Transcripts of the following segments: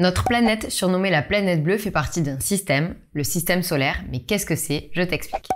Notre planète, surnommée la planète bleue, fait partie d'un système, le système solaire. Mais qu'est-ce que c'est? Je t'explique.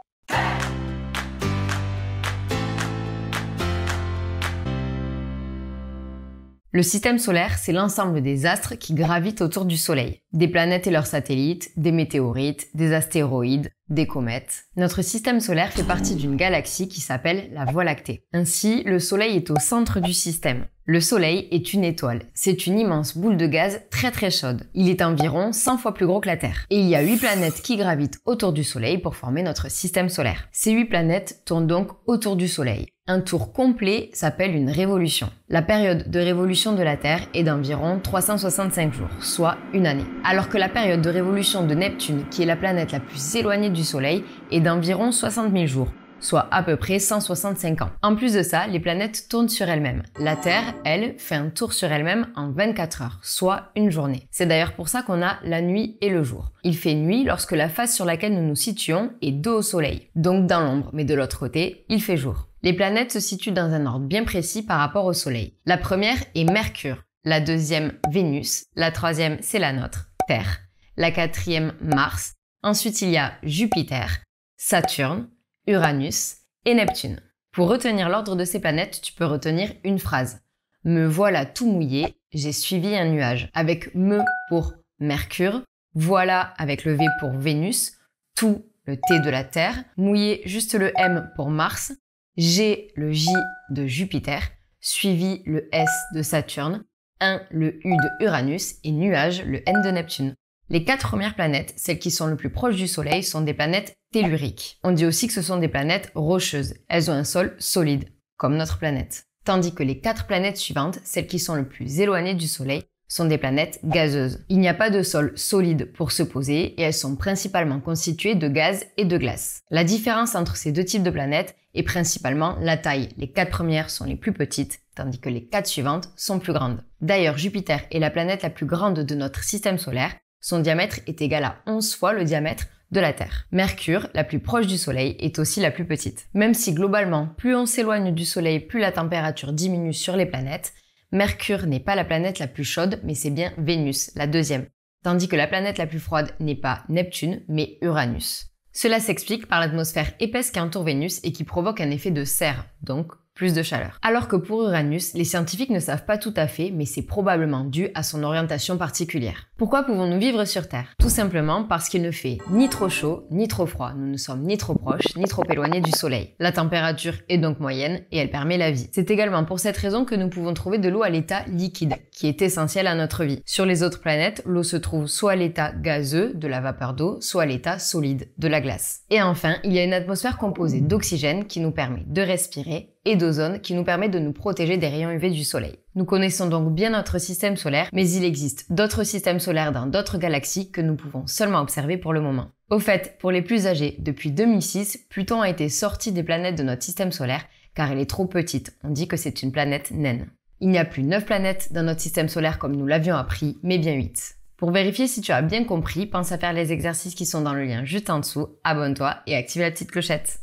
Le système solaire, c'est l'ensemble des astres qui gravitent autour du Soleil. Des planètes et leurs satellites, des météorites, des astéroïdes, des comètes. Notre système solaire fait partie d'une galaxie qui s'appelle la Voie lactée. Ainsi, le Soleil est au centre du système. Le Soleil est une étoile. C'est une immense boule de gaz très très chaude. Il est environ 100 fois plus gros que la Terre. Et il y a 8 planètes qui gravitent autour du Soleil pour former notre système solaire. Ces 8 planètes tournent donc autour du Soleil. Un tour complet s'appelle une révolution. La période de révolution de la Terre est d'environ 365 jours, soit une année. Alors que la période de révolution de Neptune, qui est la planète la plus éloignée du Soleil, est d'environ 60 000 jours, soit à peu près 165 ans. En plus de ça, les planètes tournent sur elles-mêmes. La Terre, elle, fait un tour sur elle-même en 24 heures, soit une journée. C'est d'ailleurs pour ça qu'on a la nuit et le jour. Il fait nuit lorsque la face sur laquelle nous nous situons est dos au Soleil, donc dans l'ombre, mais de l'autre côté, il fait jour. Les planètes se situent dans un ordre bien précis par rapport au Soleil. La première est Mercure, la deuxième Vénus, la troisième c'est la nôtre, Terre, la quatrième Mars, ensuite il y a Jupiter, Saturne, Uranus et Neptune. Pour retenir l'ordre de ces planètes, tu peux retenir une phrase. Me voilà tout mouillé, j'ai suivi un nuage. Avec me pour Mercure, voilà avec le V pour Vénus, tout le T de la Terre, mouillé juste le M pour Mars, G le J de Jupiter, suivi le S de Saturne, 1 le U de Uranus et nuage le N de Neptune. Les 4 premières planètes, celles qui sont le plus proches du Soleil, sont des planètes telluriques. On dit aussi que ce sont des planètes rocheuses. Elles ont un sol solide, comme notre planète. Tandis que les 4 planètes suivantes, celles qui sont le plus éloignées du Soleil, sont des planètes gazeuses. Il n'y a pas de sol solide pour se poser et elles sont principalement constituées de gaz et de glace. La différence entre ces deux types de planètes est principalement la taille. Les 4 premières sont les plus petites, tandis que les 4 suivantes sont plus grandes. D'ailleurs, Jupiter est la planète la plus grande de notre système solaire. Son diamètre est égal à 11 fois le diamètre de la Terre. Mercure, la plus proche du Soleil, est aussi la plus petite. Même si globalement, plus on s'éloigne du Soleil, plus la température diminue sur les planètes, Mercure n'est pas la planète la plus chaude, mais c'est bien Vénus, la deuxième. Tandis que la planète la plus froide n'est pas Neptune, mais Uranus. Cela s'explique par l'atmosphère épaisse qui entoure Vénus et qui provoque un effet de serre, donc plus de chaleur. Alors que pour Uranus, les scientifiques ne savent pas tout à fait, mais c'est probablement dû à son orientation particulière. Pourquoi pouvons-nous vivre sur Terre? Tout simplement parce qu'il ne fait ni trop chaud, ni trop froid. Nous ne sommes ni trop proches, ni trop éloignés du Soleil. La température est donc moyenne et elle permet la vie. C'est également pour cette raison que nous pouvons trouver de l'eau à l'état liquide, qui est essentielle à notre vie. Sur les autres planètes, l'eau se trouve soit à l'état gazeux, de la vapeur d'eau, soit à l'état solide, de la glace. Et enfin, il y a une atmosphère composée d'oxygène qui nous permet de respirer et d'ozone qui nous permet de nous protéger des rayons UV du Soleil. Nous connaissons donc bien notre système solaire, mais il existe d'autres systèmes solaires dans d'autres galaxies que nous pouvons seulement observer pour le moment. Au fait, pour les plus âgés, depuis 2006, Pluton a été sorti des planètes de notre système solaire car elle est trop petite. On dit que c'est une planète naine. Il n'y a plus 9 planètes dans notre système solaire comme nous l'avions appris, mais bien 8. Pour vérifier si tu as bien compris, pense à faire les exercices qui sont dans le lien juste en dessous, abonne-toi et active la petite clochette.